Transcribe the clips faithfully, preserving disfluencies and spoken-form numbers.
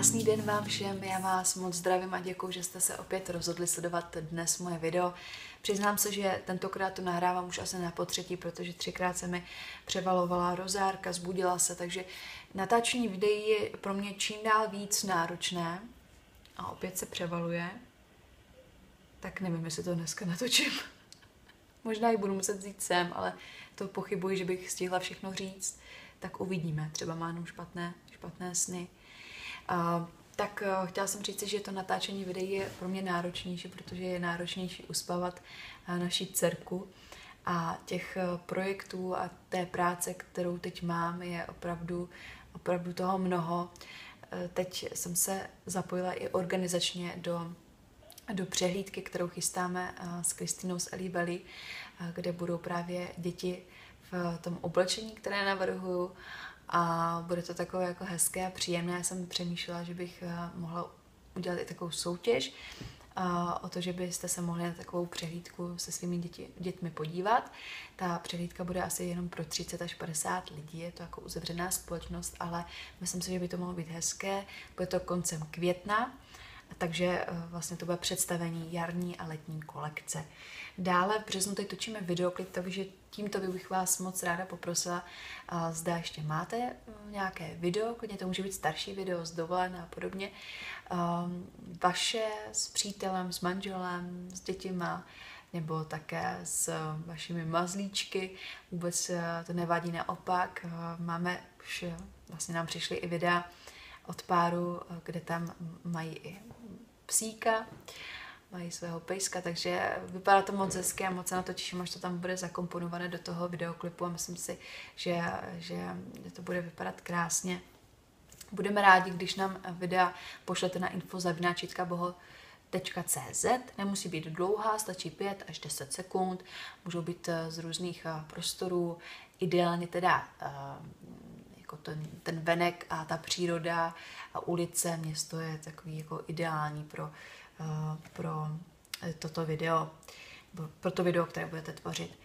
Krásný den vám všem, já vás moc zdravím a děkuji, že jste se opět rozhodli sledovat dnes moje video. Přiznám se, že tentokrát to nahrávám už asi na potřetí, protože třikrát se mi převalovala rozárka, zbudila se, takže natáčení videí je pro mě čím dál víc náročné a opět se převaluje. Tak nevím, jestli to dneska natočím. Možná ji budu muset vzít sem, ale to pochybuji, že bych stihla všechno říct. Tak uvidíme, třeba má jenom špatné, špatné sny. Uh, tak uh, chtěla jsem říct, že to natáčení videí je pro mě náročnější, protože je náročnější uspávat uh, naši dcerku a těch uh, projektů a té práce, kterou teď mám, je opravdu, opravdu toho mnoho. Uh, teď jsem se zapojila i organizačně do, do přehlídky, kterou chystáme uh, s Kristinou z Elie Belly, uh, kde budou právě děti v uh, tom oblečení, které navrhuju. A bude to takové jako hezké a příjemné. Já jsem přemýšlela, že bych mohla udělat i takovou soutěž o to, že byste se mohli na takovou přehlídku se svými děti, dětmi podívat. Ta přehlídka bude asi jenom pro třicet až padesát lidí, je to jako uzavřená společnost, ale myslím si, že by to mohlo být hezké. Bude to koncem května, takže vlastně to bude představení jarní a letní kolekce. Dále v březnu teď točíme videoklip, takže tímto bych vás moc ráda poprosila, zda ještě máte nějaké video, klidně to může být starší video z dovolené a podobně, vaše s přítelem, s manželem, s dětima, nebo také s vašimi mazlíčky, vůbec to nevadí, naopak. Máme už, vlastně nám přišly i videa od páru, kde tam mají i psíka, mají svého pejska, takže vypadá to moc hezky a moc se na to těším, až to tam bude zakomponované do toho videoklipu a myslím si, že, že to bude vypadat krásně. Budeme rádi, když nám videa pošlete na info zavináč boho tečka cé zet. Nemusí být dlouhá, stačí pět až deset sekund, můžou být z různých prostorů, ideálně teda jako ten, ten venek a ta příroda a ulice, město je takový jako ideální pro pro toto video, pro to video, které budete tvořit.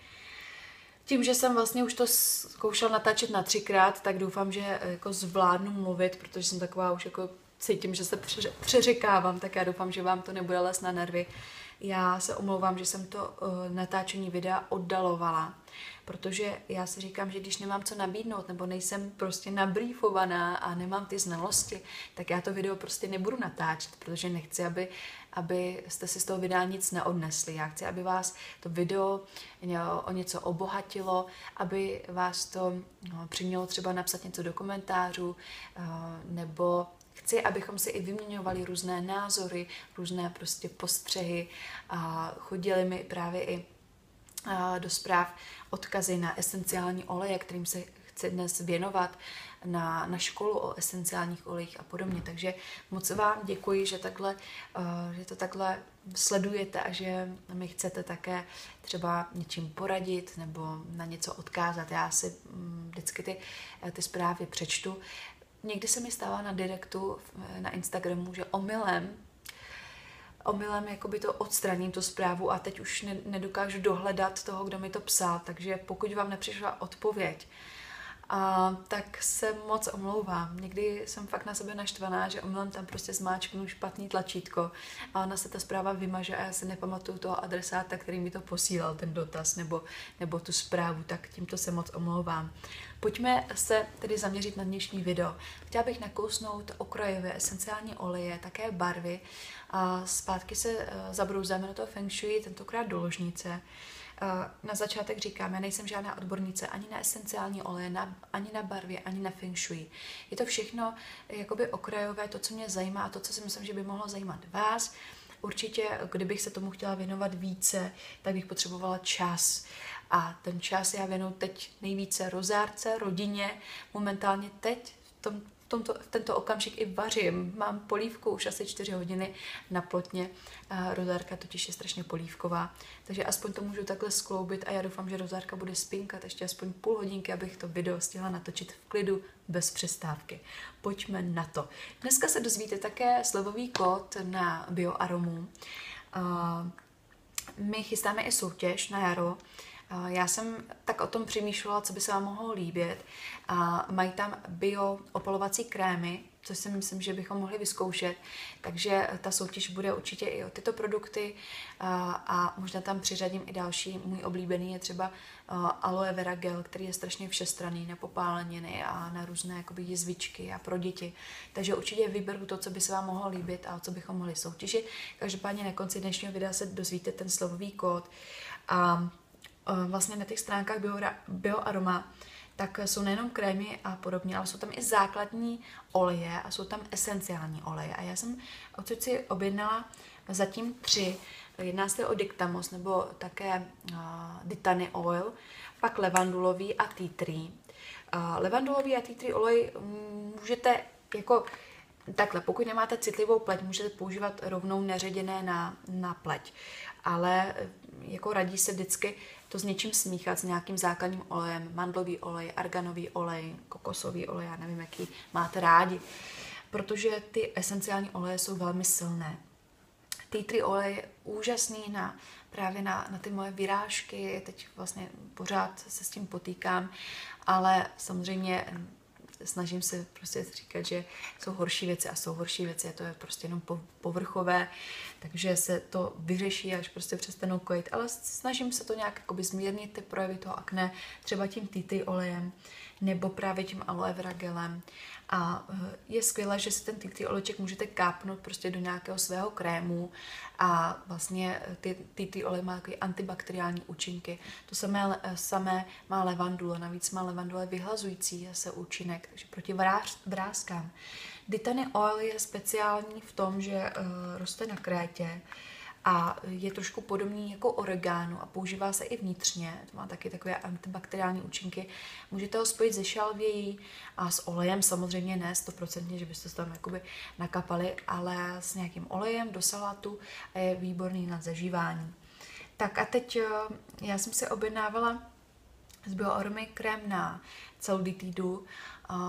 Tím, že jsem vlastně už to zkoušela natáčet na třikrát, tak doufám, že jako zvládnu mluvit, protože jsem taková už jako cítím, že se přeřekávám, tak já doufám, že vám to nebude lézt na nervy. Já se omlouvám, že jsem to natáčení videa oddalovala, protože já si říkám, že když nemám co nabídnout nebo nejsem prostě nabrýfovaná a nemám ty znalosti, tak já to video prostě nebudu natáčet, protože nechci, aby, aby jste si z toho videa nic neodnesli. Já chci, aby vás to video o něco obohatilo, aby vás to no, přimělo třeba napsat něco do komentářů, nebo chci, abychom si i vyměňovali různé názory, různé prostě postřehy a chodili mi právě i do zpráv odkazy na esenciální oleje, kterým se chci dnes věnovat, na, na školu o esenciálních olejích a podobně. Takže moc vám děkuji, že, takhle, že to takhle sledujete a že mi chcete také třeba něčím poradit nebo na něco odkázat. Já si vždycky ty, ty zprávy přečtu. Někdy se mi stává na direktu na Instagramu, že omylem, omylem jakoby to odstraním tu zprávu a teď už ne, nedokážu dohledat toho, kdo mi to psal, takže pokud vám nepřišla odpověď, a, tak se moc omlouvám. Někdy jsem fakt na sebe naštvaná, že omylem tam prostě zmáčknu špatný tlačítko a ona se ta zpráva vymaže a já si nepamatuju toho adresáta, který mi to posílal, ten dotaz nebo, nebo tu zprávu, tak tímto se moc omlouvám. Pojďme se tedy zaměřit na dnešní video. Chtěla bych nakousnout okrajové esenciální oleje, také barvy. A zpátky se zabrouzdáme do toho feng šuej, tentokrát do ložnice. Na začátek říkám, já nejsem žádná odbornice ani na esenciální oleje, na, ani na barvě, ani na feng šuej. Je to všechno jakoby okrajové, to, co mě zajímá a to, co si myslím, že by mohlo zajímat vás. Určitě, kdybych se tomu chtěla věnovat více, tak bych potřebovala čas. A ten čas já věnuju teď nejvíce rozárce, rodině. Momentálně teď v tom, tomto, tento okamžik i vařím. Mám polívku už asi čtyři hodiny na plotně. Rozárka totiž je strašně polívková. Takže aspoň to můžu takhle skloubit a já doufám, že rozárka bude spinkat ještě aspoň půl hodinky, abych to video stihla natočit v klidu, bez přestávky. Pojďme na to. Dneska se dozvíte také slevový kód na bioaromu. My chystáme i soutěž na jaro. Já jsem tak o tom přemýšlela, co by se vám mohlo líbit. A mají tam bio opalovací krémy, což si myslím, že bychom mohli vyzkoušet. Takže ta soutěž bude určitě i o tyto produkty a možná tam přiřadím i další. Můj oblíbený je třeba aloe vera gel, který je strašně všestranný na popáleniny a na různé jakoby jizvičky a pro děti. Takže určitě vyberu to, co by se vám mohlo líbit a o co bychom mohli soutěžit. Každopádně na konci dnešního videa se dozvíte ten slovový kód. A vlastně na těch stránkách bioaroma tak jsou nejenom krémy a podobně, ale jsou tam i základní oleje a jsou tam esenciální oleje. A já jsem odsud si objednala zatím tři. Jedná se o dictamnus nebo také uh, dittany oil, pak levandulový a tea tree. Uh, levandulový a tea tree olej můžete jako takhle, pokud nemáte citlivou pleť, můžete používat rovnou neředěné na, na pleť. Ale jako radí se vždycky to s něčím smíchat, s nějakým základním olejem, mandlový olej, arganový olej, kokosový olej, já nevím, jaký máte rádi, protože ty esenciální oleje jsou velmi silné. Tea tree olej je úžasný na, právě na, na ty moje vyrážky, teď vlastně pořád se s tím potýkám, ale samozřejmě snažím se prostě říkat, že jsou horší věci a jsou horší věci a to je prostě jenom povrchové, takže se to vyřeší, až prostě přestanou kojit, ale snažím se to nějak jakoby zmírnit ty projevy toho akné, třeba tím tea tree olejem nebo právě tím aloe vera gelem. A je skvělé, že si ten tea tree olejček můžete kápnout prostě do nějakého svého krému a vlastně ty tea tree olej má takové antibakteriální účinky. To samé, samé má levandule, navíc má levandule vyhlazující se účinek, takže proti vrástkám. Dittany oil je speciální v tom, že roste na Krétě a je trošku podobný jako oregano a používá se i vnitřně. To má taky takové antibakteriální účinky. Můžete ho spojit se šalvějí a s olejem, samozřejmě ne stoprocentně, že byste se tam jakoby nakapali, ale s nějakým olejem do salátu a je výborný na zažívání. Tak a teď já jsem si objednávala z bioaromy krém na celulitidu.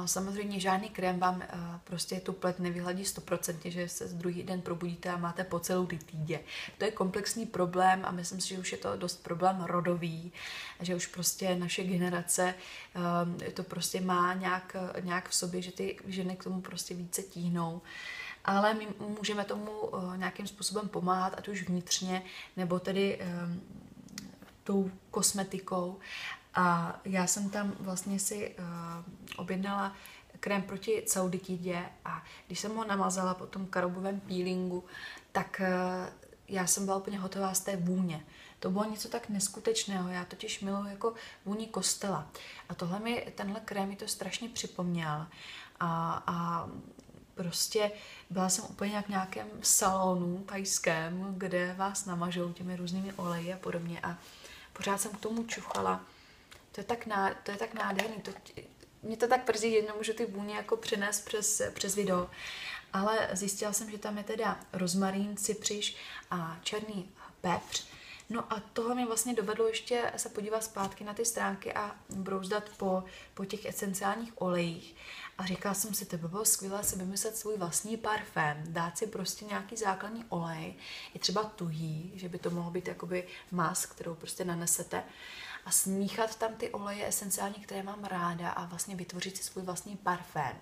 Samozřejmě žádný krém vám prostě tu pleť nevyhladí stoprocentně, že se druhý den probudíte a máte po celulitidě. To je komplexní problém a myslím si, že už je to dost problém rodový, že už prostě naše generace to prostě má nějak, nějak v sobě, že ty ženy k tomu prostě více tíhnou. Ale my můžeme tomu nějakým způsobem pomáhat, ať už vnitřně, nebo tedy tou kosmetikou. A já jsem tam vlastně si uh, objednala krém proti celulitidě a když jsem ho namazala po tom karobovém peelingu, tak uh, já jsem byla úplně hotová z té vůně. To bylo něco tak neskutečného, já totiž miluji jako vůni kostela. A tohle mi, tenhle krém mi to strašně připomněl. A, a prostě byla jsem úplně jak v nějakém salonu tajském, kde vás namažou těmi různými oleji a podobně. A pořád jsem k tomu čuchala. To je tak, ná, to je tak nádherný, to, mě to tak prdí, že nemůžu ty vůně jako přenést přes, přes video. Ale zjistila jsem, že tam je teda rozmarín, cipříš a černý pepř. No a tohle mě vlastně dovedlo ještě se podívat zpátky na ty stránky a brouzdat po, po těch esenciálních olejích. A říkala jsem si, to by bylo skvělé si vymyslet svůj vlastní parfém, dát si prostě nějaký základní olej, i třeba tuhý, že by to mohlo být jakoby mask, kterou prostě nanesete. A smíchat tam ty oleje esenciální, které mám ráda a vlastně vytvořit si svůj vlastní parfém.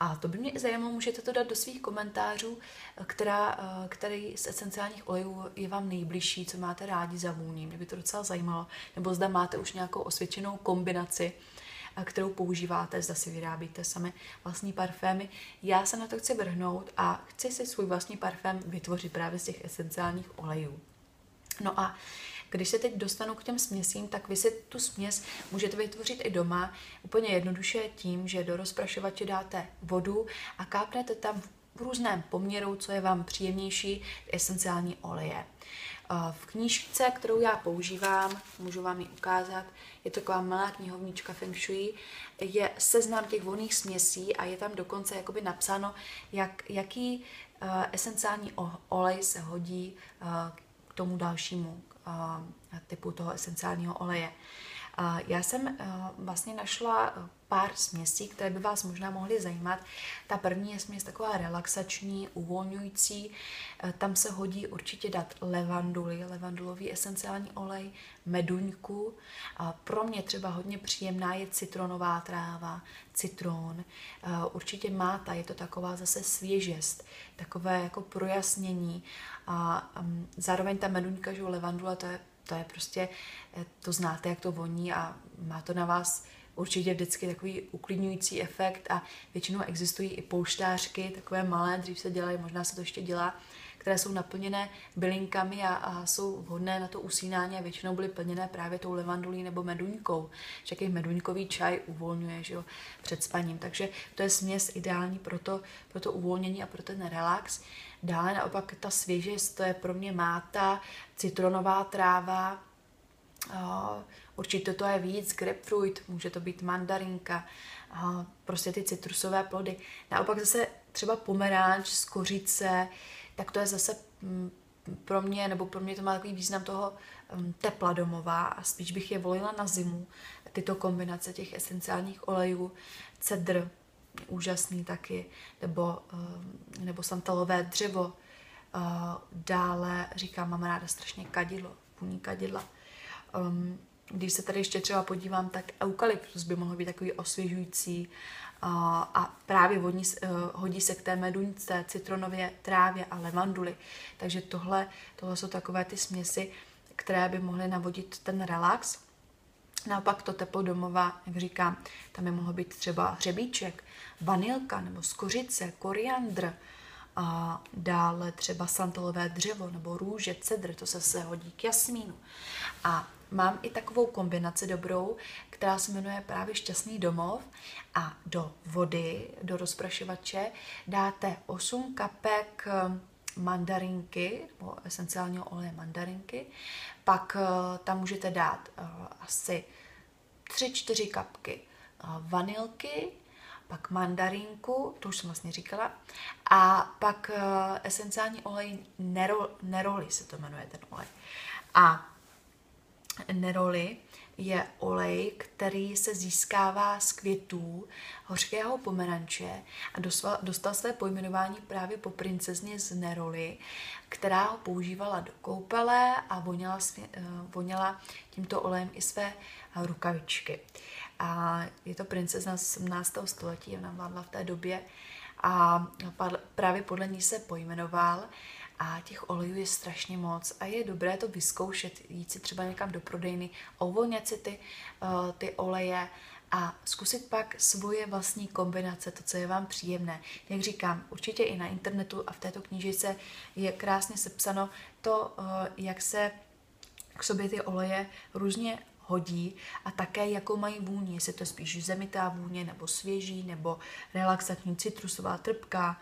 A to by mě zajímalo, můžete to dát do svých komentářů, která, který z esenciálních olejů je vám nejbližší, co máte rádi za vůni. Mě by to docela zajímalo. Nebo zda máte už nějakou osvědčenou kombinaci, kterou používáte, zda si vyrábíte sami vlastní parfémy. Já se na to chci vrhnout a chci si svůj vlastní parfém vytvořit právě z těch esenciálních olejů. No a když se teď dostanu k těm směsím, tak vy si tu směs můžete vytvořit i doma úplně jednoduše tím, že do rozprašovače dáte vodu a kápnete tam v různém poměru, co je vám příjemnější, esenciální oleje. V knížce, kterou já používám, můžu vám ji ukázat, je to taková malá knihovnička feng šuej, je seznam těch vonných směsí a je tam dokonce jakoby napsáno, jak, jaký esenciální olej se hodí k tomu dalšímu typu toho esenciálního oleje. Já jsem vlastně našla pár směsí, které by vás možná mohly zajímat. Ta první je směs taková relaxační, uvolňující. Tam se hodí určitě dát levanduly, levandulový esenciální olej, meduňku. A pro mě třeba hodně příjemná je citronová tráva, citron. Určitě máta, je to taková zase svěžest, takové jako projasnění. A um, zároveň ta meduňka, že levandula, to je, to je prostě, to znáte, jak to voní a má to na vás určitě vždycky takový uklidňující efekt a většinou existují i pouštářky, takové malé, dřív se dělají, možná se to ještě dělá, které jsou naplněné bylinkami a, a jsou vhodné na to usínání a většinou byly plněné právě tou levandulí nebo meduňkou. Však i meduňkový čaj uvolňuje, že jo, před spaním. Takže to je směs ideální pro to, pro to uvolnění a pro ten relax. Dále naopak ta svěžest, to je pro mě máta, citronová tráva, uh, určitě to je víc, grapefruit, může to být mandarinka, uh, prostě ty citrusové plody. Naopak zase třeba pomeranč z kořice, tak to je zase pro mě, nebo pro mě to má takový význam toho tepla domova a spíš bych je volila na zimu. Tyto kombinace těch esenciálních olejů, cedr, úžasný taky, nebo, nebo santalové dřevo. Dále, říkám, mám ráda strašně kadidlo, půní kadidla. Když se tady ještě třeba podívám, tak eukalyptus by mohl být takový osvěžující a právě vodní, hodí se k té meduňce, citronově, trávě a levanduli. Takže tohle, tohle jsou takové ty směsi, které by mohly navodit ten relax. Naopak to teplo domova, jak říkám, tam by mohlo být třeba hřebíček, vanilka nebo z kořice, koriandr, a dále třeba santalové dřevo nebo růže, cedr, to se se hodí k jasmínu. A mám i takovou kombinaci dobrou, která se jmenuje právě Šťastný domov a do vody, do rozprašovače dáte osm kapek mandarinky, nebo esenciálního oleje mandarinky, pak tam můžete dát asi tři čtyři kapky vanilky, pak mandarinku, to už jsem vlastně říkala, a pak esenciální olej neroli, neroli se to jmenuje ten olej. A neroli je olej, který se získává z květů hořkého pomeranče a dostal, dostal své pojmenování právě po princezně z Neroli, která ho používala do koupele a voněla, voněla tímto olejem i své rukavičky. A je to princezna z sedmnáctého století, ona vládla v té době a právě podle ní se pojmenoval. A těch olejů je strašně moc a je dobré to vyzkoušet, jít si třeba někam do prodejny, uvolnit si ty, uh, ty oleje a zkusit pak svoje vlastní kombinace, to, co je vám příjemné. Jak říkám, určitě i na internetu a v této knížce je krásně sepsáno to, uh, jak se k sobě ty oleje různě hodí a také jakou mají vůni, jestli to je spíš zemitá vůně, nebo svěží, nebo relaxační citrusová trpka,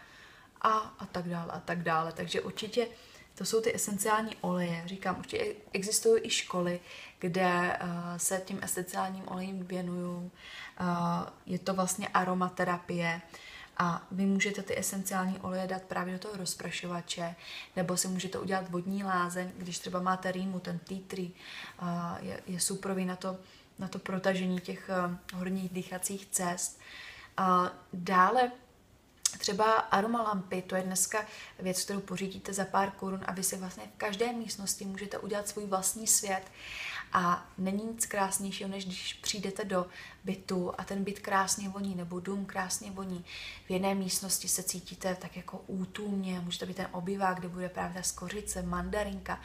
A, a tak dále, a tak dále. Takže určitě to jsou ty esenciální oleje. Říkám, určitě existují i školy, kde uh, se tím esenciálním olejem věnují. Uh, je to vlastně aromaterapie. A vy můžete ty esenciální oleje dát právě do toho rozprašovače, nebo si můžete udělat vodní lázeň, když třeba máte rýmu, ten tea tree, uh, je, je suprový na to, na to protažení těch uh, horních dýchacích cest. Uh, dále třeba aromalampy, to je dneska věc, kterou pořídíte za pár korun a vy si vlastně v každé místnosti můžete udělat svůj vlastní svět a není nic krásnějšího, než když přijdete do bytu a ten byt krásně voní nebo dům krásně voní. V jedné místnosti se cítíte tak jako útulně, může to být ten obývák, kde bude právě ta skořice, mandarinka.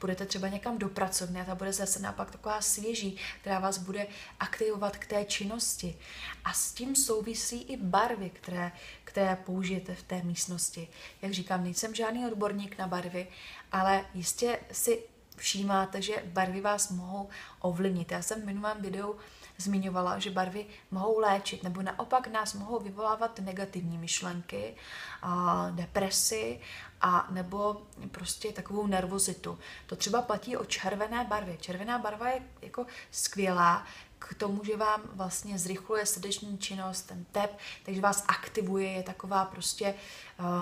Budete třeba někam do pracovny a ta bude zase naopak taková svěží, která vás bude aktivovat k té činnosti. A s tím souvisí i barvy, které, které použijete v té místnosti. Jak říkám, nejsem žádný odborník na barvy, ale jistě si všímáte, že barvy vás mohou ovlivnit. Já jsem v minulém videu zmiňovala, že barvy mohou léčit, nebo naopak nás mohou vyvolávat negativní myšlenky, a depresi, a nebo prostě takovou nervozitu. To třeba platí o červené barvě. Červená barva je jako skvělá k tomu, že vám vlastně zrychluje srdeční činnost, ten tep, takže vás aktivuje, je taková prostě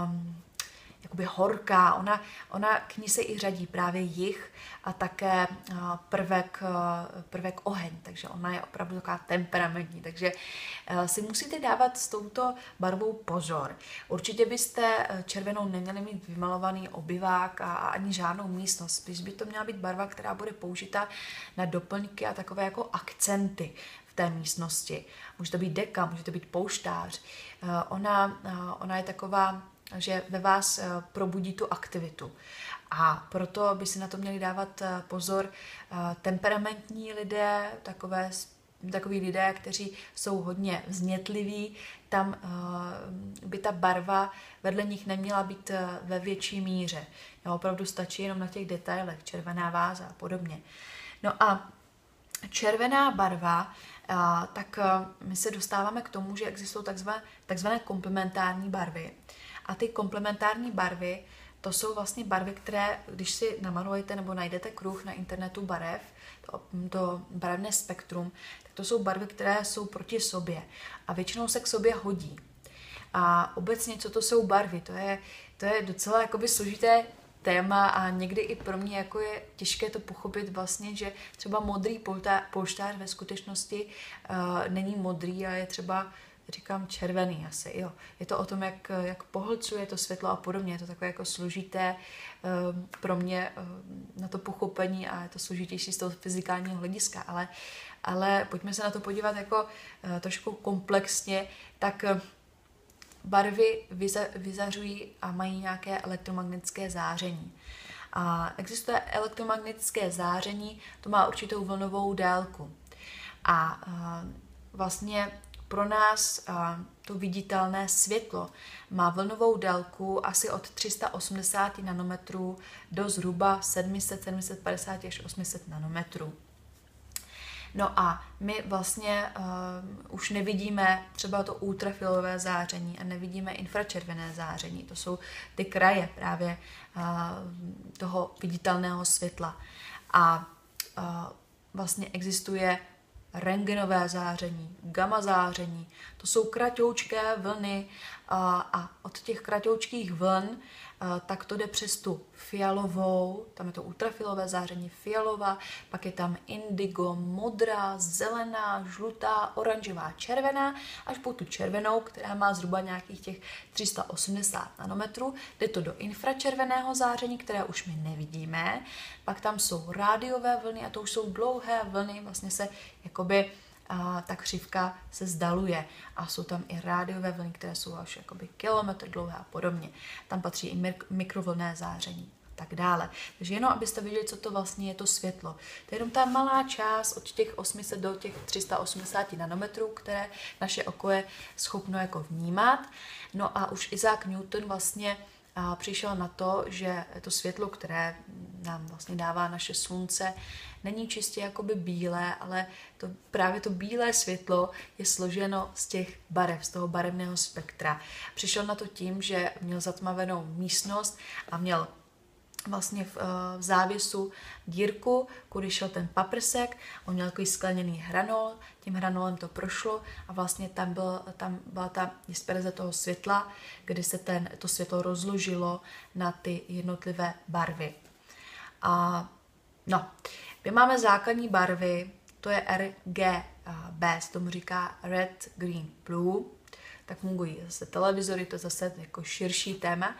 um, jakoby horká. Ona, ona k ní se i řadí právě jih a také prvek, prvek oheň, takže ona je opravdu taková temperamentní, takže si musíte dávat s touto barvou pozor. Určitě byste červenou neměli mít vymalovaný obyvák a ani žádnou místnost, spíš by to měla být barva, která bude použita na doplňky a takové jako akcenty v té místnosti. Může to být deka, může to být pouštář. Ona, ona je taková, že ve vás probudí tu aktivitu. A proto by si na to měli dávat pozor temperamentní lidé, takové, takoví lidé, kteří jsou hodně vznětliví, tam by ta barva vedle nich neměla být ve větší míře. Jo, opravdu stačí jenom na těch detailech, červená váza a podobně. No a červená barva, tak my se dostáváme k tomu, že existují takzvané, takzvané komplementární barvy. A ty komplementární barvy, to jsou vlastně barvy, které, když si namalujete nebo najdete kruh na internetu barev, to, to barevné spektrum, tak to jsou barvy, které jsou proti sobě a většinou se k sobě hodí. A obecně, co to jsou barvy, to je, to je docela jakoby složité téma a někdy i pro mě jako je těžké to pochopit vlastně, že třeba modrý polštář ve skutečnosti uh, není modrý a je třeba, říkám, červený asi, jo. Je to o tom, jak, jak pohlcuje to světlo a podobně. Je to takové jako složité um, pro mě um, na to pochopení a je to složitější z toho fyzikálního hlediska, ale, ale pojďme se na to podívat jako uh, trošku komplexně, tak uh, barvy vyza, vyzařují a mají nějaké elektromagnetické záření. A existuje elektromagnetické záření, to má určitou vlnovou délku. A uh, vlastně pro nás a, to viditelné světlo má vlnovou délku asi od tři sta osmdesát nanometrů do zhruba sedm set, sedm set padesát až osm set nanometrů. No a my vlastně uh, už nevidíme třeba to ultrafilové záření a nevidíme infračervené záření. To jsou ty kraje právě uh, toho viditelného světla. A uh, vlastně existuje rentgenové záření, gamma záření, to jsou kratoučké vlny a, a od těch kratoučkých vln a, tak to jde přes tu fialovou, tam je to ultrafilové záření, fialová, pak je tam indigo, modrá, zelená, žlutá, oranžová, červená, až po tu červenou, která má zhruba nějakých těch tři sta osmdesát nanometrů, jde to do infračerveného záření, které už my nevidíme, pak tam jsou rádiové vlny a to už jsou dlouhé vlny, vlastně se jako Jakoby, a, ta křivka se zdaluje a jsou tam i rádiové vlny, které jsou až jakoby kilometr dlouhé a podobně. Tam patří i mik- mikrovlnné záření a tak dále. Takže jenom abyste viděli, co to vlastně je to světlo. To je jenom ta malá část od těch osmi set do těch tři sta osmdesáti nanometrů, které naše oko je schopno jako vnímat. No a už Isaac Newton vlastně a, přišel na to, že to světlo, které nám vlastně dává naše slunce, není čistě jakoby bílé, ale to, právě to bílé světlo je složeno z těch barev, z toho barevného spektra. Přišel na to tím, že měl zatmavenou místnost a měl vlastně v, v závěsu dírku, kudy šel ten paprsek, on měl takový skleněný hranol, tím hranolem to prošlo a vlastně tam, byl, tam byla ta disperze toho světla, kdy se ten, to světlo rozložilo na ty jednotlivé barvy. A no, my máme základní barvy, to je R G B, se tomu říká Red, Green, Blue, tak fungují zase televizory, to je zase jako širší téma.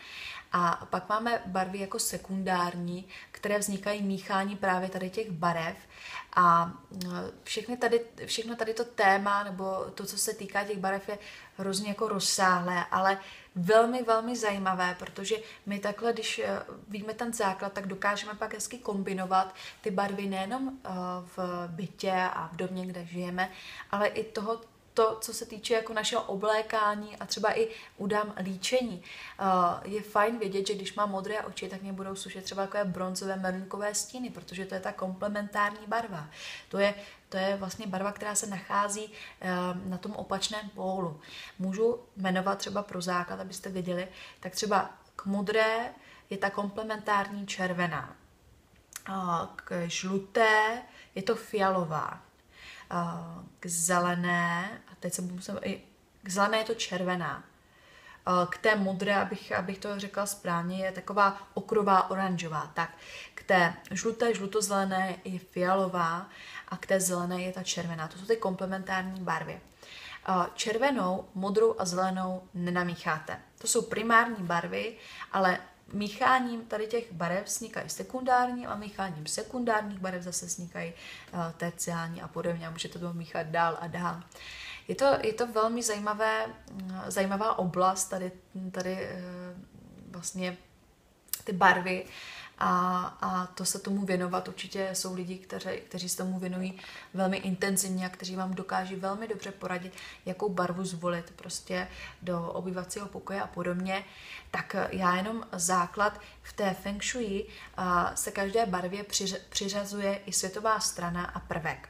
A pak máme barvy jako sekundární, které vznikají míchání právě tady těch barev. A všechny tady, všechno tady to téma, nebo to, co se týká těch barev, je hrozně jako rozsáhlé, ale velmi, velmi zajímavé, protože my takhle, když víme ten základ, tak dokážeme pak hezky kombinovat ty barvy nejenom v bytě a v domě, kde žijeme, ale i toho, to, co se týče jako našeho oblékání a třeba i udám líčení. Uh, je fajn vědět, že když mám modré oči, tak mě budou slušet třeba takové bronzové merunkové stíny, protože to je ta komplementární barva. To je, to je vlastně barva, která se nachází uh, na tom opačném pólu. Můžu jmenovat třeba pro základ, abyste viděli, tak třeba k modré je ta komplementární červená. Uh, k žluté je to fialová. K zelené, a teď se musím, k zelené je to červená, K té modré, abych, abych to řekla správně, je taková okrová oranžová. Tak k té žluté, žlutozelené je fialová a k té zelené je ta červená. To jsou ty komplementární barvy. Červenou, modrou a zelenou nenamícháte. To jsou primární barvy, ale mícháním tady těch barev vznikají sekundární a mícháním sekundárních barev zase vznikají terciální a podobně. A můžete to míchat dál a dál. Je to, je to velmi zajímavé, zajímavá oblast, tady, tady vlastně ty barvy a, a to se tomu věnovat. Určitě jsou lidi, kteři, kteří se tomu věnují velmi intenzivně a kteří vám dokáží velmi dobře poradit, jakou barvu zvolit prostě do obývacího pokoje a podobně. Tak já jenom základ v té feng shui se každé barvě přiř, přiřazuje i světová strana a prvek.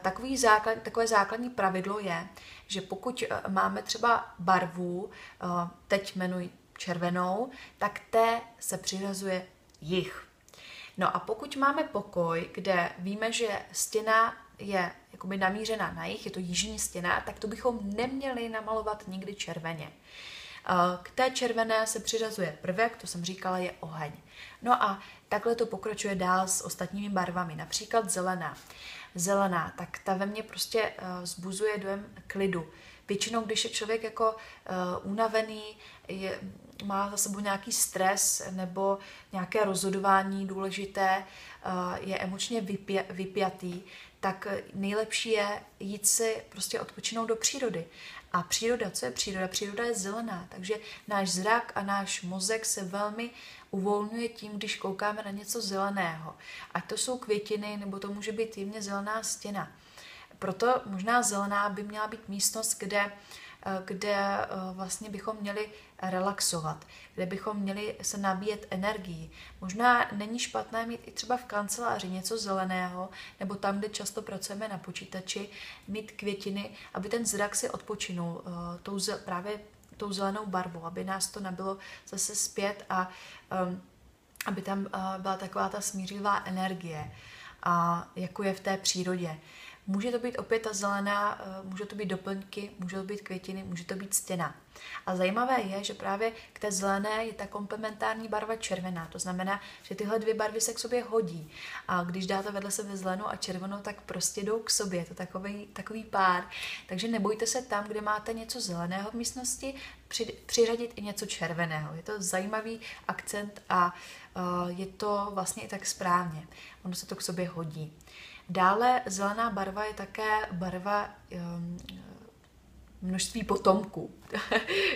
Takový základ, takové základní pravidlo je, že pokud máme třeba barvu, teď jmenuji červenou, tak té se přiřazuje jih. No a pokud máme pokoj, kde víme, že stěna je jakoby namířena na jih, je to jižní stěna, tak to bychom neměli namalovat nikdy červeně. K té červené se přiřazuje prvek, to jsem říkala, je oheň. No a takhle to pokračuje dál s ostatními barvami, například zelená. Zelená, tak ta ve mně prostě vzbuzuje dojem klidu. Většinou, když je člověk jako uh, unavený, je, má za sebou nějaký stres nebo nějaké rozhodování důležité, uh, je emočně vypě, vypjatý, tak nejlepší je jít si prostě odpočinout do přírody. A příroda, co je příroda? Příroda je zelená, takže náš zrak a náš mozek se velmi uvolňuje tím, když koukáme na něco zeleného. Ať to jsou květiny, nebo to může být jemně zelená stěna. Proto možná zelená by měla být místnost, kde, kde vlastně bychom měli relaxovat, kde bychom měli se nabíjet energií. Možná není špatné mít i třeba v kanceláři něco zeleného, nebo tam, kde často pracujeme na počítači, mít květiny, aby ten zrak si odpočinul tou, právě tou zelenou barvou, aby nás to nabilo zase zpět a um, aby tam uh, byla taková ta smířivá energie, a jako je v té přírodě. Může to být opět ta zelená, může to být doplňky, může to být květiny, může to být stěna. A zajímavé je, že právě k té zelené je ta komplementární barva červená. To znamená, že tyhle dvě barvy se k sobě hodí. A když dáte vedle sebe zelenou a červenou, tak prostě jdou k sobě. Je to takový, takový pár. Takže nebojte se tam, kde máte něco zeleného v místnosti, při, přiřadit i něco červeného. Je to zajímavý akcent a uh, je to vlastně i tak správně. Ono se to k sobě hodí. Dále zelená barva je také barva um, množství potomků,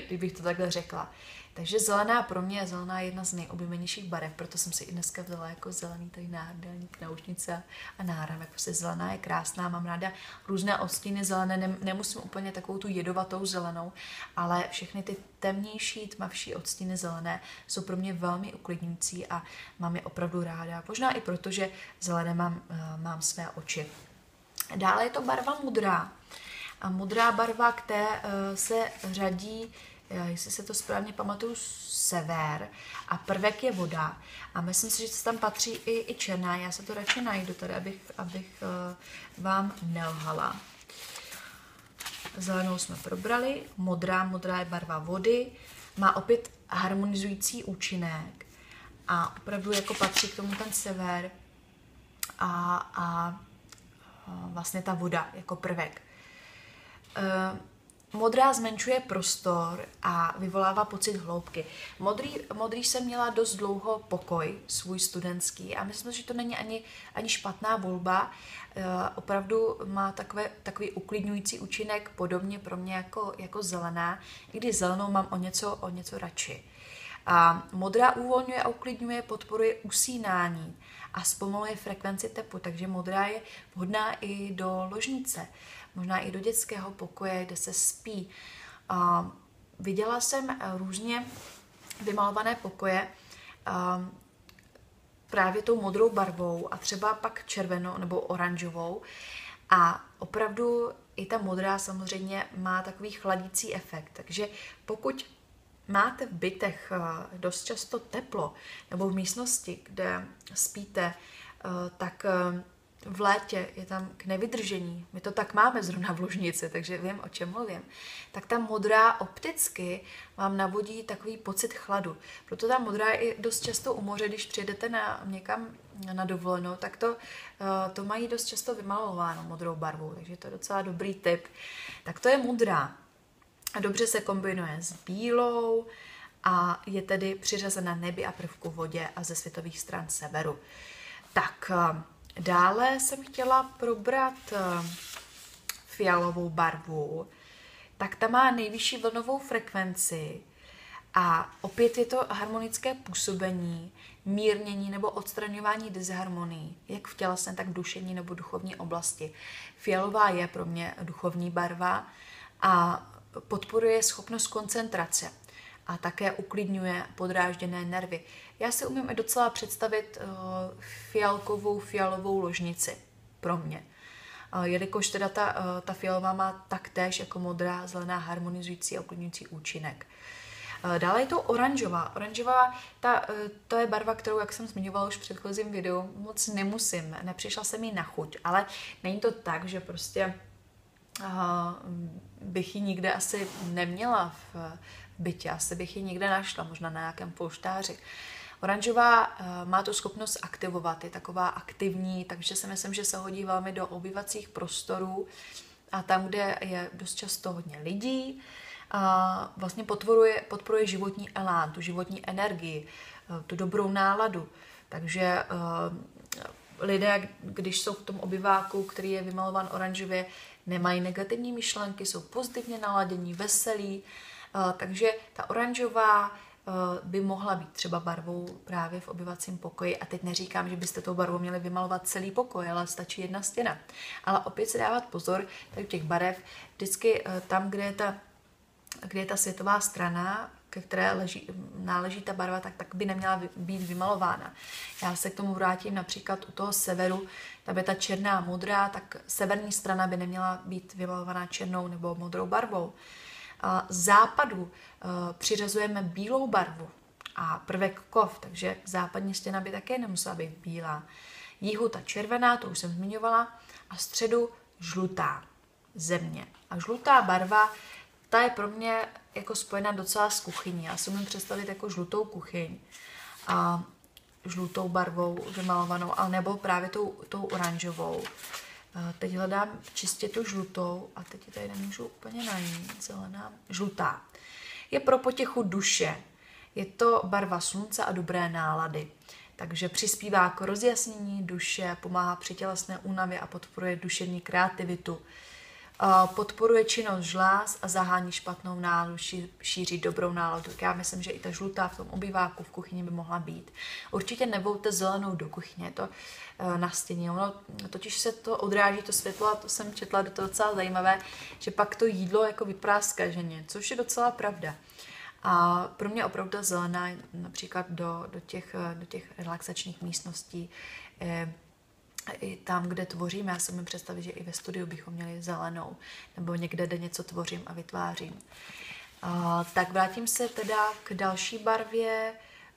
kdybych to takhle řekla. Takže zelená pro mě, zelená je jedna z nejoblíbenějších barev, proto jsem si i dneska vzala jako zelený tady náhrdelník, náušnice a náramek. Prostě zelená je krásná, mám ráda různé odstíny zelené, nemusím úplně takovou tu jedovatou zelenou, ale všechny ty temnější, tmavší odstíny zelené jsou pro mě velmi uklidňující a mám je opravdu ráda. Možná i proto, že zelené mám, mám své oči. Dále je to barva modrá. A modrá barva, které se řadí, jestli se to správně pamatuju, sever a prvek je voda. A myslím si, že tam patří i, i černá. Já se to radši najdu tady, abych, abych vám nelhala. Zelenou jsme probrali. Modrá, modrá je barva vody. Má opět harmonizující účinek. A opravdu jako patří k tomu ten sever a, a vlastně ta voda jako prvek. Modrá zmenšuje prostor a vyvolává pocit hloubky. Modrý, modrý jsem měla dost dlouho pokoj, svůj studentský, a myslím, že to není ani, ani špatná volba. E, opravdu má takové, takový uklidňující účinek, podobně pro mě jako, jako zelená, i když zelenou mám o něco, o něco radši. A modrá uvolňuje a uklidňuje, podporuje usínání a zpomaluje frekvenci tepu, takže modrá je vhodná i do ložnice, možná i do dětského pokoje, kde se spí. A viděla jsem různě vymalované pokoje právě tou modrou barvou a třeba pak červenou nebo oranžovou. A opravdu i ta modrá samozřejmě má takový chladící efekt. Takže pokud máte v bytech dost často teplo nebo v místnosti, kde spíte, tak v létě je tam k nevydržení, my to tak máme zrovna v Lužnici, takže vím, o čem mluvím, tak ta modrá opticky vám navodí takový pocit chladu. Proto ta modrá je i dost často u moře, když přijedete na, někam na dovolenou, tak to, to mají dost často vymalováno modrou barvou, takže to je docela dobrý tip. Tak to je modrá. A dobře se kombinuje s bílou a je tedy přiřazena nebi a prvku vodě a ze světových stran severu. Tak dále jsem chtěla probrat fialovou barvu, tak ta má nejvyšší vlnovou frekvenci a opět je to harmonické působení, mírnění nebo odstraňování disharmonií, jak v tělesné, tak v duševní nebo duchovní oblasti. Fialová je pro mě duchovní barva a podporuje schopnost koncentrace a také uklidňuje podrážděné nervy. Já si umím docela představit fialkovou, fialovou ložnici pro mě. Jelikož teda ta, ta fialová má taktéž jako modrá, zelená harmonizující a uklidňující účinek. Dále je to oranžová. Oranžová, ta, to je barva, kterou, jak jsem zmiňovala už v předchozím videu, moc nemusím, nepřišla se mi na chuť, ale není to tak, že prostě bych ji nikde asi neměla v bytě, asi bych ji nikde našla, možná na nějakém polštáři. Oranžová má tu schopnost aktivovat, je taková aktivní, takže si myslím, že se hodí velmi do obývacích prostorů a tam, kde je dost často hodně lidí, a vlastně podporuje, podporuje životní elán, tu životní energii, tu dobrou náladu. Takže lidé, když jsou v tom obyváku, který je vymalován oranžově, nemají negativní myšlenky, jsou pozitivně naladění, veselí, takže ta oranžová by mohla být třeba barvou právě v obyvacím pokoji. A teď neříkám, že byste tou barvou měli vymalovat celý pokoj, ale stačí jedna stěna. Ale opět si dávat pozor, tady těch barev, vždycky tam, kde je ta, kde je ta světová strana, ke které leží, náleží ta barva, tak, tak by neměla být vymalována. Já se k tomu vrátím například u toho severu, tam je ta černá a modrá, tak severní strana by neměla být vymalovaná černou nebo modrou barvou. Západu přiřazujeme bílou barvu a prvek kov, takže západní stěna by také nemusela být bílá. Jihu ta červená, to už jsem zmiňovala, a středu žlutá země. A žlutá barva, ta je pro mě jako spojená docela s kuchyní. Já si umím představit jako žlutou kuchyň a žlutou barvou vymalovanou, nebo právě tou, tou oranžovou. Teď hledám čistě tu žlutou a teď tady nemůžu úplně najít, zelená, žlutá. Je pro potěchu duše. Je to barva slunce a dobré nálady. Takže přispívá k rozjasnění duše, pomáhá při tělesné únavě a podporuje duševní kreativitu. Podporuje činnost žláz a zahání špatnou náladu, šíří dobrou náladu. Já myslím, že i ta žlutá v tom obýváku v kuchyni by mohla být. Určitě nevolte zelenou do kuchyně, to na stěně. Ono totiž se to odráží, to světlo, a to jsem četla, to je docela zajímavé, že pak to jídlo jako vypráská ženě, což je docela pravda. A pro mě opravdu ta zelená například do, do, těch, do těch relaxačních místností, i tam, kde tvořím, já si mi představit, že i ve studiu bychom měli zelenou, nebo někde, kde něco tvořím a vytvářím. Uh, tak vrátím se teda k další barvě.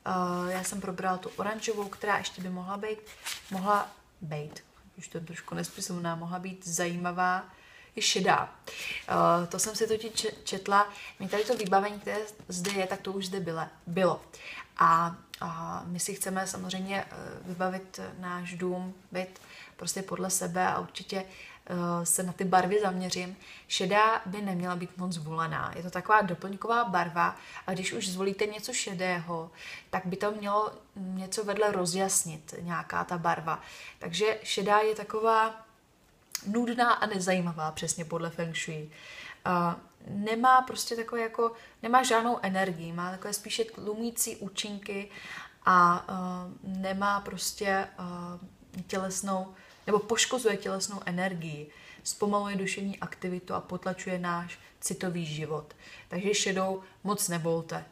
Uh, já jsem probrala tu oranžovou, která ještě by mohla být, mohla být, už to je trošku nespisovná, mohla být zajímavá, je šedá. Uh, to jsem si totiž četla. Mě tady to vybavení, které zde je, tak to už zde bylo. bylo. A A my si chceme samozřejmě vybavit náš dům, byt prostě podle sebe a určitě se na ty barvy zaměřím. Šedá by neměla být moc zvolená. Je to taková doplňková barva a když už zvolíte něco šedého, tak by to mělo něco vedle rozjasnit, nějaká ta barva. Takže šedá je taková nudná a nezajímavá přesně podle feng šuej. Nemá prostě takové jako, nemá žádnou energii, má takové spíše tlumící účinky a uh, nemá prostě uh, tělesnou, nebo poškozuje tělesnou energii, zpomaluje duševní aktivitu a potlačuje náš citový život. Takže šedou moc nebolte,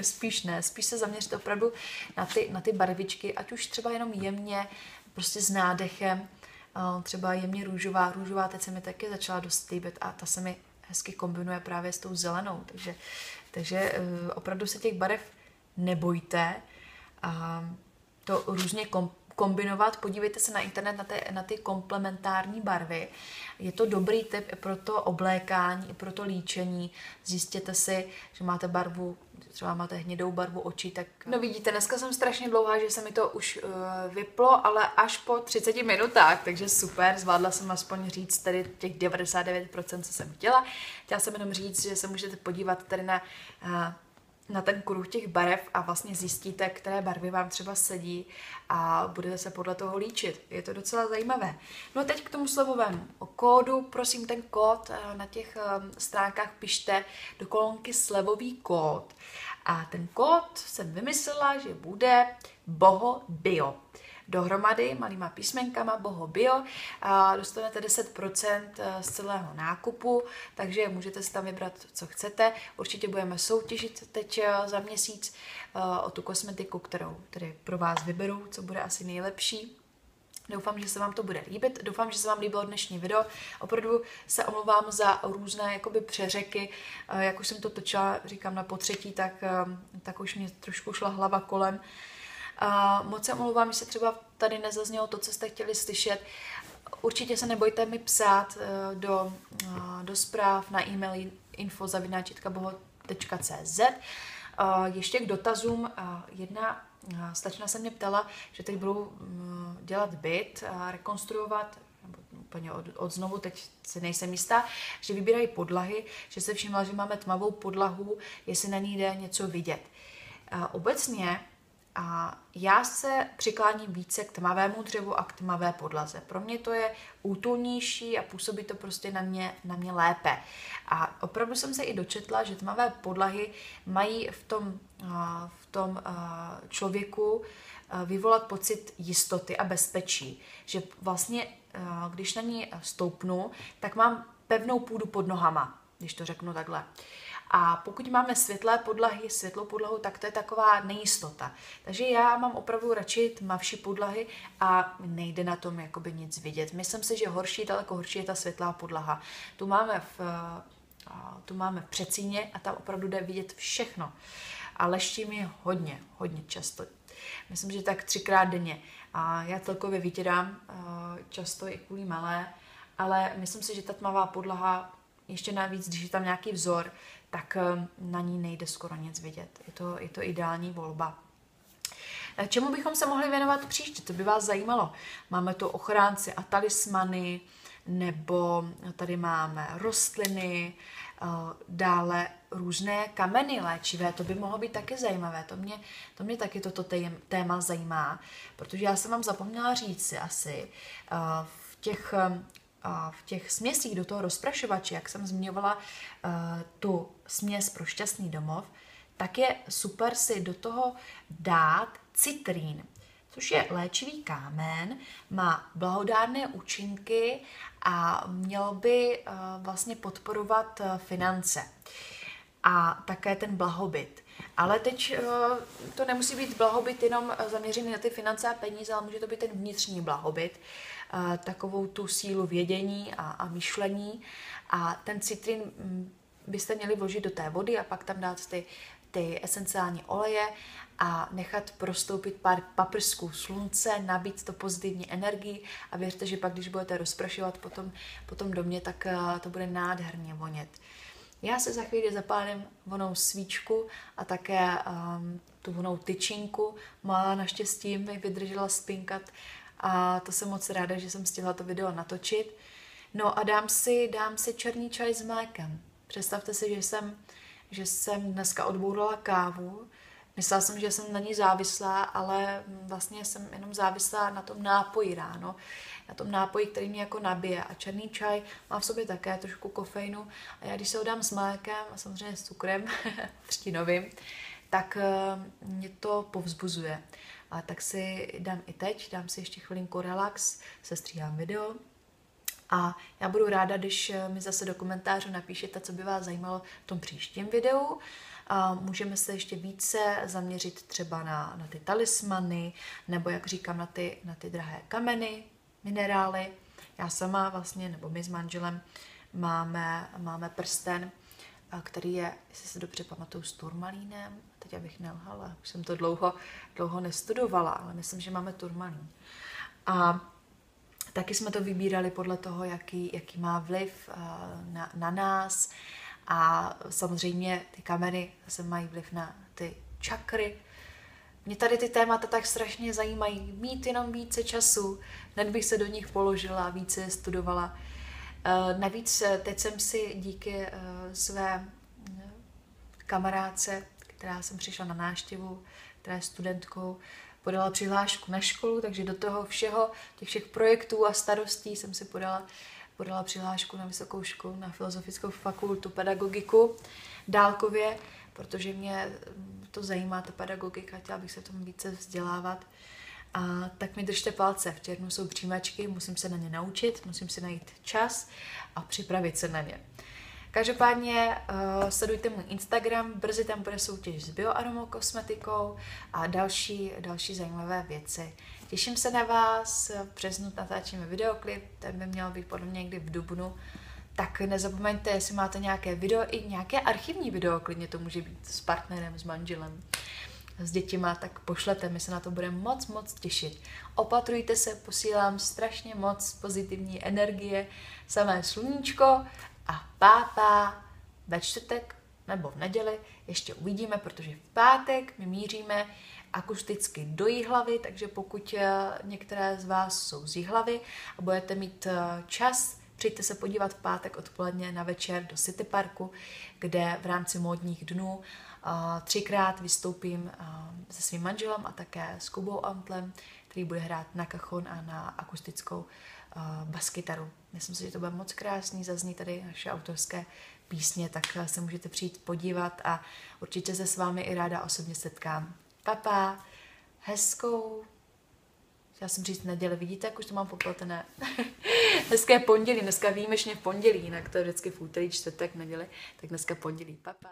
spíš ne, spíš se zaměřte opravdu na ty, na ty barvičky, ať už třeba jenom jemně, prostě s nádechem, uh, třeba jemně růžová, růžová teď se mi taky začala dost líbit a ta se mi hezky kombinuje právě s tou zelenou, takže, takže opravdu se těch barev nebojte. A to různě kombinovat, podívejte se na internet na ty, na ty komplementární barvy. Je to dobrý tip i pro to oblékání, i pro to líčení. Zjistěte si, že máte barvu, třeba máte hnědou barvu očí, tak... No vidíte, dneska jsem strašně dlouhá, že se mi to už uh, vyplo, ale až po třiceti minutách, takže super, zvládla jsem aspoň říct tady těch devadesát devět procent, co jsem chtěla. Chtěla jsem jenom říct, že se můžete podívat tady na... Uh, na ten kruh těch barev a vlastně zjistíte, které barvy vám třeba sedí a budete se podle toho líčit. Je to docela zajímavé. No a teď k tomu slovovému kódu. Prosím, ten kód na těch stránkách pište do kolonky slevový kód. A ten kód jsem vymyslela, že bude boho bio. Dohromady malýma písmenkama boho bio a dostanete deset procent z celého nákupu, takže můžete si tam vybrat, co chcete. Určitě budeme soutěžit teď za měsíc o tu kosmetiku, kterou tedy pro vás vyberu, co bude asi nejlepší. Doufám, že se vám to bude líbit. Doufám, že se vám líbilo dnešní video. Opravdu se omlouvám za různé jakoby přeřeky. Jak už jsem to točila, říkám na potřetí, tak, tak už mě trošku šla hlava kolem. Uh, moc se omlouvám, že se třeba tady nezaznělo to, co jste chtěli slyšet. Určitě se nebojte mi psát uh, do, uh, do zpráv na e-mail info zavináč boho tečka cz. Uh, ještě k dotazům. Uh, jedna uh, stačná se mě ptala, že teď budou uh, dělat byt, uh, rekonstruovat, nebo úplně od, od znovu, teď si nejsem jistá, že vybírají podlahy, že se všimla, že máme tmavou podlahu, jestli na ní jde něco vidět. Uh, obecně A já se přikláním více k tmavému dřevu a k tmavé podlaze. Pro mě to je útulnější a působí to prostě na mě, na mě lépe. A opravdu jsem se i dočetla, že tmavé podlahy mají v tom, v tom člověku vyvolat pocit jistoty a bezpečí. Že vlastně, když na ní stoupnu, tak mám pevnou půdu pod nohama, když to řeknu takhle. A pokud máme světlé podlahy, světlou podlahu, tak to je taková nejistota. Takže já mám opravdu radši tmavší podlahy a nejde na tom jakoby nic vidět. Myslím si, že horší, daleko horší je ta světlá podlaha. Tu máme v, tu máme v předsíně a tam opravdu jde vidět všechno. A leštím je hodně, hodně často. Myslím, že tak třikrát denně. A já celkově vytírám často i kvůli malé, ale myslím si, že ta tmavá podlaha, ještě navíc, když je tam nějaký vzor, tak na ní nejde skoro nic vidět. Je to, je to ideální volba. Čemu bychom se mohli věnovat příště? To by vás zajímalo. Máme tu ochránci a talismany, nebo tady máme rostliny, dále různé kameny léčivé, to by mohlo být taky zajímavé, to mě, to mě taky toto téma zajímá, protože já jsem vám zapomněla říct si asi v těch... v těch směsích do toho rozprašovače, jak jsem zmiňovala tu směs pro šťastný domov, tak je super si do toho dát citrín, což je léčivý kámen, má blahodárné účinky a měl by vlastně podporovat finance a také ten blahobyt. Ale teď to nemusí být blahobyt jenom zaměřený na ty finance a peníze, ale může to být ten vnitřní blahobyt, takovou tu sílu vědění a, a myšlení. A ten citrin byste měli vložit do té vody a pak tam dát ty, ty esenciální oleje a nechat prostoupit pár paprsků slunce, nabít to pozitivní energii a věřte, že pak, když budete rozprašovat potom, potom domě, tak to bude nádherně vonět. Já se za chvíli zapálím vonou svíčku a také um, tu vonou tyčinku. Malá naštěstí mi vydržela spinkat a to jsem moc ráda, že jsem stihla to video natočit. No a dám si, dám si černý čaj s mlékem. Představte si, že jsem, že jsem dneska odbourala kávu. Myslela jsem, že jsem na ní závislá, ale vlastně jsem jenom závislá na tom nápoji ráno. Na tom nápoji, který mě jako nabije. A černý čaj má v sobě také trošku kofeinu. A já když se ho dám s mlékem a samozřejmě s cukrem, třtinovým, tak mě to povzbuzuje. A tak si dám i teď, dám si ještě chvilinku relax, sestříhám video. A já budu ráda, když mi zase do komentářů napíšete, co by vás zajímalo v tom příštím videu. A můžeme se ještě více zaměřit třeba na, na ty talismany, nebo jak říkám, na ty, na ty drahé kameny, minerály. Já sama vlastně, nebo my s manželem máme, máme prsten který je, jestli se dobře pamatuju, s turmalínem. Teď abych nelhala, už jsem to dlouho, dlouho nestudovala, ale myslím, že máme turmalín. A taky jsme to vybírali podle toho, jaký, jaký má vliv na, na nás. A samozřejmě ty kameny zase mají vliv na ty čakry. Mě tady ty témata tak strašně zajímají. Mít jenom více času, hned bych se do nich položila, více je studovala. Navíc teď jsem si díky své kamarádce, která jsem přišla na návštěvu, která je studentkou, podala přihlášku na školu, takže do toho všeho, těch všech projektů a starostí jsem si podala, podala přihlášku na vysokou školu, na Filozofickou fakultu pedagogiku dálkově, protože mě to zajímá, ta pedagogika, chtěla bych se tomu více vzdělávat. A tak mi držte palce, v červnu jsou přijímačky, musím se na ně naučit, musím si najít čas a připravit se na ně. Každopádně uh, sledujte můj Instagram, brzy tam bude soutěž s bioaromou kosmetikou a další, další zajímavé věci. Těším se na vás, v březnu natáčíme videoklip, ten by měl být podle mě někdy v dubnu. Tak nezapomeňte, jestli máte nějaké video, i nějaké archivní video, klidně to může být s partnerem, s manželem, s dětima, tak pošlete, my se na to budeme moc, moc těšit. Opatrujte se, posílám strašně moc pozitivní energie, samé sluníčko a pápa ve čtvrtek nebo v neděli ještě uvidíme, protože v pátek my míříme akusticky do Jihlavy, takže pokud některé z vás jsou z Jihlavy a budete mít čas, přijďte se podívat v pátek odpoledne na večer do City Parku, kde v rámci módních dnů třikrát vystoupím se svým manželem a také s Kubou Antlem, který bude hrát na kachon a na akustickou baskytaru. Myslím si, že to bude moc krásný, zazní tady naše autorské písně, tak se můžete přijít podívat a určitě se s vámi i ráda osobně setkám. Papa, hezkou, já jsem říct neděle, vidíte, jak už to mám popletené. Dneska je pondělí, dneska výjimečně pondělí, jinak to je vždycky v úterý, čtvrtek, neděli, tak dneska pondělí, papa.